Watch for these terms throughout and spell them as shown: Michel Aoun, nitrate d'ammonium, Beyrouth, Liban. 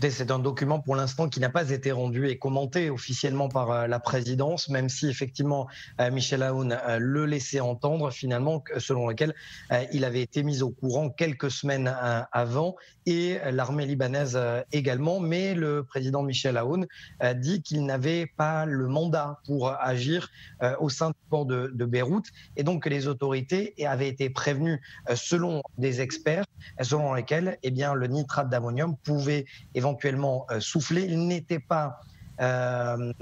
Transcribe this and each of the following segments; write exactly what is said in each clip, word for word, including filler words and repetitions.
C'est un document pour l'instant qui n'a pas été rendu et commenté officiellement par la présidence, même si effectivement Michel Aoun le laissait entendre finalement, selon lequel il avait été mis au courant quelques semaines avant, et l'armée libanaise également. Mais le président Michel Aoun a dit qu'il n'avait pas le mandat pour agir au sein du port de, de Beyrouth, et donc que les autorités avaient été prévenues selon des experts, selon lesquels eh bien, le nitrate d'ammonium pouvait éventuellement éventuellement soufflé, il n'était pas euh,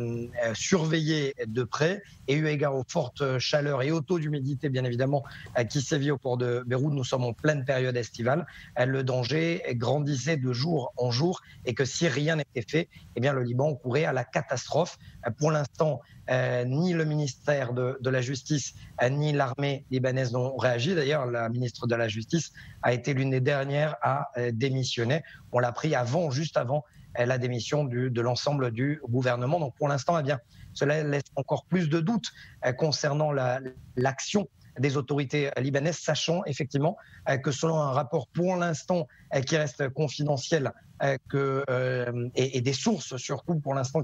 surveillé de près, et eu égard aux fortes chaleurs et aux taux d'humidité bien évidemment qui sévit au port de Beyrouth, nous sommes en pleine période estivale, le danger grandissait de jour en jour, et que si rien n'était fait, eh bien, le Liban courait à la catastrophe. Pour l'instant, Euh, ni le ministère de, de la Justice euh, ni l'armée libanaise n'ont réagi. D'ailleurs, la ministre de la Justice a été l'une des dernières à euh, démissionner. On l'a pris avant, juste avant euh, la démission du, de l'ensemble du gouvernement. Donc pour l'instant, eh bien, cela laisse encore plus de doutes euh, concernant la, l'action des autorités libanaises, sachant effectivement euh, que selon un rapport pour l'instant euh, qui reste confidentiel, Que, euh, et, et des sources surtout pour l'instant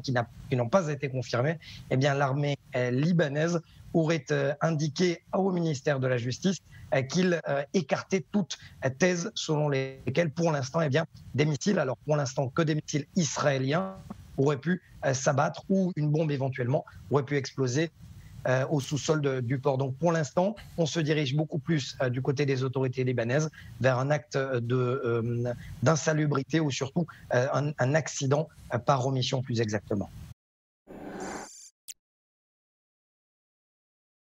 qui n'ont pas été confirmées, eh bien l'armée euh, libanaise aurait euh, indiqué au ministère de la Justice euh, qu'il euh, écartait toute euh, thèse selon lesquelles pour l'instant eh bien des missiles, alors pour l'instant que des missiles israéliens, auraient pu euh, s'abattre, ou une bombe éventuellement aurait pu exploser Euh, au sous-sol du port. Donc pour l'instant, on se dirige beaucoup plus euh, du côté des autorités libanaises vers un acte d'insalubrité, euh, ou surtout euh, un, un accident euh, par omission plus exactement.